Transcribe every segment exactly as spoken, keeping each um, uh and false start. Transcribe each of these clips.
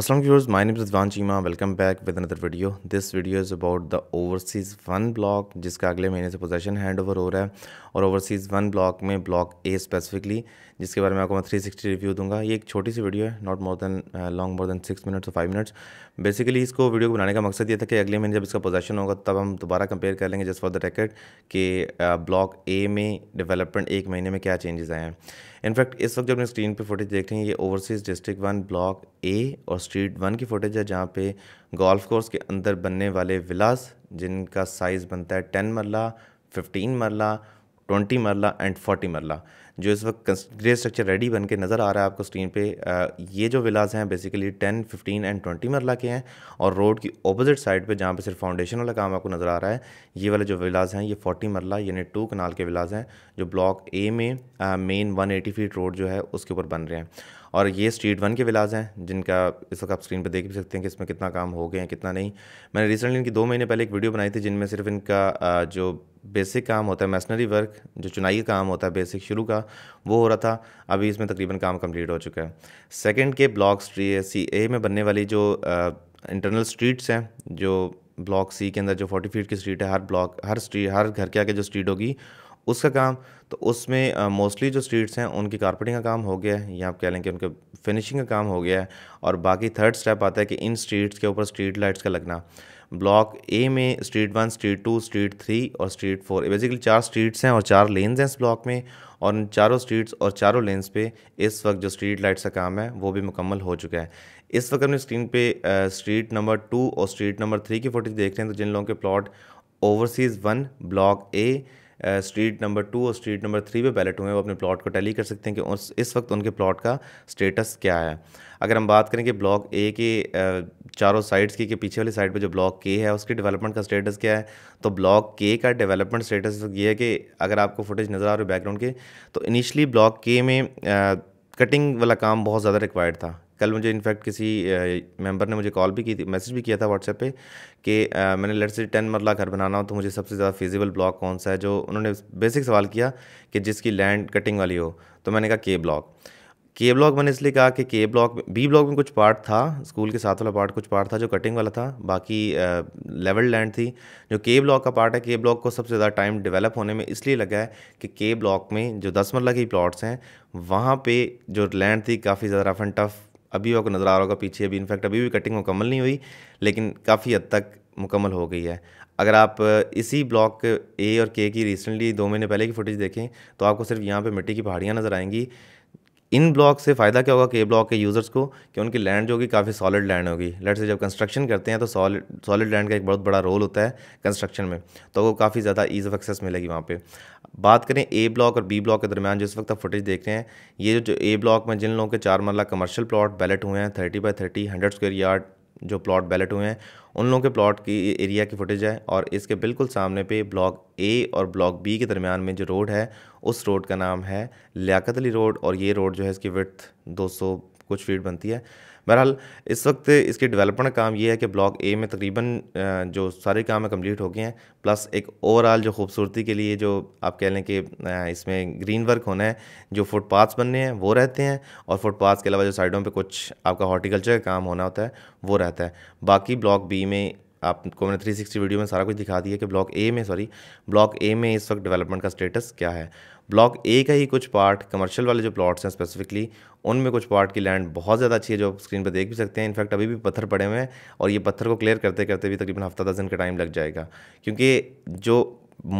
Assalamu viewers, my name is Rizwan Cheema. Welcome back with another video. This video is about the Overseas one block जिसका अगले महीने से possession hand over हो रहा है और Overseas one block में Block A स्पेसिफिकली जिसके बारे में आपको मैं थ्री सिक्सटी रिव्यू दूंगा. ये एक छोटी सी वीडियो है, not more than long more than six minutes और फाइव मिनट्स. बेसिकली इसको वीडियो को बनाने का मकसद ये था कि अगले महीने जब इसका पोजेशन होगा तब हम दोबारा कंपेयर कर लेंगे जस्ट फॉर द रिकॉर्ड कि ब्लॉक ए में डेवलपमेंट एक महीने में क्या चेंजेस आए हैं. इनफैक्ट इस वक्त जब अपने स्क्रीन पर फुटेज देख रहे हैं ये overseas district one block A और स्ट्रीट वन की फुटेज है जहाँ पे गोल्फ कोर्स के अंदर बनने वाले विलास जिनका साइज़ बनता है टेन मरला, फिफ्टीन मरला, ट्वेंटी मरला एंड फोर्टी मरला जो इस वक्त ग्रे स्ट्रक्चर रेडी बन के नज़र आ रहा है आपको स्क्रीन पे. ये जो विलास हैं basically ten, fifteen and twenty marla के हैं और रोड की ऑपोजिट साइड पे जहाँ पे सिर्फ फाउंडेशन वाला काम आपको नज़र आ रहा है ये वाले जो विलास हैं ये फोर्टी मरला यानी टू कनाल के विलास हैं जो ब्लॉक ए में main one eighty feet road जो है उसके ऊपर बन रहे हैं. और ये स्ट्रीट वन के विलास हैं जिनका इस वक्त आप स्क्रीन पर देख भी सकते हैं कि इसमें कितना काम हो गया है कितना नहीं. मैंने रिसेंटली इनकी दो महीने पहले एक वीडियो बनाई थी जिनमें सिर्फ इनका जो बेसिक काम होता है मैसनरी वर्क जो चुनाई का काम होता है बेसिक शुरू का वो हो रहा था. अभी इसमें तकरीबन काम कंप्लीट हो चुका है. सेकंड के ब्लॉक सी ए में बनने वाली जो इंटरनल स्ट्रीट्स हैं जो ब्लॉक सी के अंदर जो फोर्टी फीट की स्ट्रीट है हर ब्लॉक हर स्ट्रीट हर घर के आगे जो स्ट्रीट होगी उसका काम तो उसमें मोस्टली uh, जो स्ट्रीट्स हैं उनकी कारपेटिंग का काम हो गया है या आप कह लें कि उनके फिनिशिंग का काम हो गया है. और बाकी थर्ड स्टेप आता है कि इन स्ट्रीट्स के ऊपर स्ट्रीट लाइट्स का लगना. ब्लॉक ए में street one, street two, street three और स्ट्रीट फोर बेसिकली चार स्ट्रीट्स हैं और चार लेन्स हैं इस ब्लॉक में और इन चारों स्ट्रीट्स और चारों लेन्स पे इस वक्त जो स्ट्रीट लाइट्स का काम है वो भी मुकम्मल हो चुका है. इस वक्त हमने स्क्रीन पे स्ट्रीट नंबर टू और स्ट्रीट नंबर थ्री की फोटेज देख रहे हैं. तो जिन लोगों के plot overseas one block A street number two और स्ट्रीट नंबर थ्री पे बैलेट हुए हैं वो अपने प्लॉट को टैली कर सकते हैं कि उस इस वक्त उनके प्लॉट का स्टेटस क्या है. अगर हम बात करें कि ब्लॉक ए के चारों साइड्स की के पीछे वाली साइड पे जो ब्लॉक के है उसके डेवलपमेंट का स्टेटस क्या है तो ब्लॉक के का डेवलपमेंट स्टेटस ये है कि अगर आपको फुटेज नज़र आ रही है बैकग्राउंड के तो इनिशियली ब्लॉक के में आ, कटिंग वाला काम बहुत ज़्यादा रिक्वायर्ड था. कल मुझे इनफैक्ट किसी मेंबर ने मुझे कॉल भी की थी, मैसेज भी किया था व्हाट्सएप पे कि आ, मैंने लेट्स से टेन मरला घर बनाना हो तो मुझे सबसे ज़्यादा फिजिबल ब्लॉक कौन सा है. जो उन्होंने बेसिक सवाल किया कि जिसकी लैंड कटिंग वाली हो तो मैंने कहा के ब्लॉक. के ब्लॉक मैंने इसलिए कहा कि के ब्लॉक बी ब्लॉक में कुछ पार्ट था स्कूल के साथ वाला पार्ट कुछ पार्ट था जो कटिंग वाला था बाकी लेवल लैंड थी. जो के ब्लॉक का पार्ट है के ब्लॉक को सबसे ज़्यादा टाइम डेवलप होने में इसलिए लगा है कि के ब्लॉक में जो दस मरला की प्लॉट्स हैं वहाँ पे जो लैंड थी काफ़ी ज़्यादा रफ एंड टफ. अभी आपको नज़र आ रहा होगा पीछे अभी इनफैक्ट अभी भी कटिंग मुकम्मल नहीं हुई लेकिन काफ़ी हद तक मुकम्मल हो गई है. अगर आप इसी ब्लॉक ए और के की रिसेंटली दो महीने पहले की फुटेज देखें तो आपको सिर्फ यहाँ पर मिट्टी की पहाड़ियाँ नज़र आएंगी. इन ब्लॉक से फ़ायदा क्या होगा के ब्लॉक के यूज़र्स को कि उनकी लैंड जो होगी काफ़ी सॉलिड लैंड होगी. लेट्स से जब कंस्ट्रक्शन करते हैं तो सॉलिड सॉलिड लैंड का एक बहुत बड़ा रोल होता है कंस्ट्रक्शन में तो वो काफ़ी ज़्यादा ईज़ ऑफ एक्सेस मिलेगी वहाँ पे. बात करें ए ब्लॉक और बी ब्लॉक के दरमियान जो इस वक्त आप फुटेज देख रहे हैं ये जो ए ब्लॉक में जिन लोगों के चार मरला कमर्शियल प्लॉट बैलेट हुए हैं thirty by thirty hundred square yard जो प्लॉट बैलेट हुए हैं उन लोगों के प्लॉट की एरिया की फुटेज है. और इसके बिल्कुल सामने पे ब्लॉक ए और ब्लॉक बी के दरमियान में जो रोड है उस रोड का नाम है लियाकत अली रोड और ये रोड जो है इसकी विड्थ दो सौ कुछ फीट बनती है. बहरहाल इस वक्त इसके डेवलपमेंट का काम ये है कि ब्लॉक ए में तकरीबन जो सारे काम है कम्प्लीट हो गए हैं प्लस एक ओवरऑल जो खूबसूरती के लिए जो आप कह लें कि इसमें ग्रीन वर्क होना है जो फुटपाथ्स बनने हैं वो रहते हैं और फुटपाथ्स के अलावा जो साइडों पे कुछ आपका हॉर्टिकल्चर का काम होना होता है वो रहता है. बाकी ब्लॉक बी में आपको मैंने थ्री सिक्सटी वीडियो में सारा कुछ दिखा दिया कि ब्लॉक ए में सॉरी ब्लॉक ए में इस वक्त डेवलपमेंट का स्टेटस क्या है. ब्लॉक ए का ही कुछ पार्ट कमर्शियल वाले जो प्लॉट्स हैं स्पेसिफिकली उनमें कुछ पार्ट की लैंड बहुत ज़्यादा अच्छी है जो स्क्रीन पर देख भी सकते हैं. इनफैक्ट अभी भी पत्थर पड़े हुए हैं और ये पत्थर को क्लियर करते करते भी तकरीबन हफ्ता दस दिन का टाइम लग जाएगा क्योंकि जो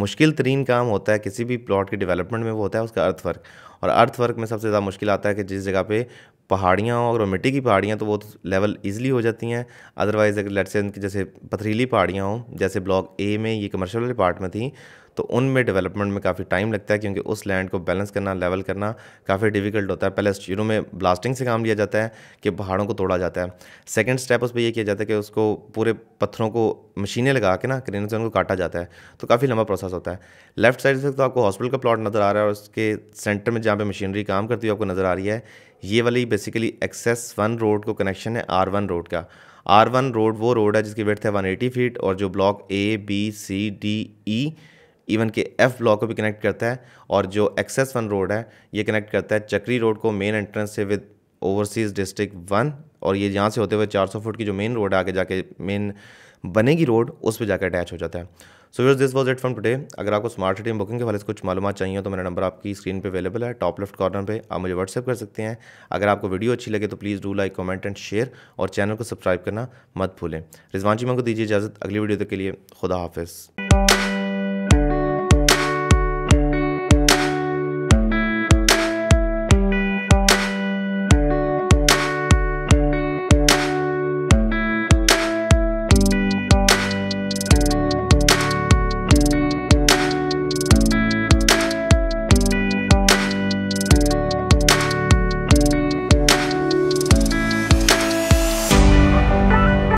मुश्किल तरीन काम होता है किसी भी प्लॉट के डेवलपमेंट में वो होता है उसका अर्थवर्क. और अर्थवर्क में सबसे ज़्यादा मुश्किल आता है कि जिस जगह पे पहाड़ियाँ और मिट्टी की पहाड़ियाँ तो वो तो लेवल इजीली हो जाती हैं. अदरवाइज़ अगर लेट्स से इनकी जैसे पथरीली पहाड़ियाँ हों जैसे ब्लॉक ए में ये कमर्शियल वाले पार्ट में थी तो उनमें डेवलपमेंट में काफ़ी टाइम लगता है क्योंकि उस लैंड को बैलेंस करना लेवल करना काफ़ी डिफिकल्ट होता है. पहले शुरू में ब्लास्टिंग से काम लिया जाता है कि पहाड़ों को तोड़ा जाता है. सेकंड स्टेप उस पर यह किया जाता है कि उसको पूरे पत्थरों को मशीनें लगा के ना क्रेन से उनको काटा जाता है तो काफ़ी लंबा प्रोसेस होता है. लेफ्ट साइड से तो आपको हॉस्पिटल का प्लॉट नज़र आ रहा है और उसके सेंटर में जहाँ पर मशीनरी काम करती हुई आपको नज़र आ रही है ये वाली बेसिकली एक्सेस वन रोड को कनेक्शन है आर वन रोड का. आर वन रोड वो रोड है जिसकी विड्थ है वन एटी फीट और जो block A B C D E even के एफ ब्लॉक को भी कनेक्ट करता है. और जो एक्सेस वन रोड है ये कनेक्ट करता है चक्री रोड को मेन एंट्रेंस से विद ओवरसीज़ डिस्ट्रिक्ट वन और ये यहाँ से होते हुए चार सौ फुट की जो मेन रोड है आगे जाके मेन बनेगी रोड उस पर जाकर अटैच हो जाता है। So use this was it from today. अगर आपको स्मार्ट सिटी में बुकिंग के बारे में कुछ मालूम चाहिए हो तो मेरा नंबर आपकी स्क्रीन पे अवेलेबल है, टॉप लेफ्ट कॉर्नर पे आप मुझे व्हाट्सएप कर सकते हैं। अगर आपको वीडियो अच्छी लगे तो please do like comment and share और चैनल को सब्सक्राइब करना मत भूलें। रिजवान चीमा को दीजिए इजाज़त, अगली वीडियो तक के लिए खुदा हाफिज़।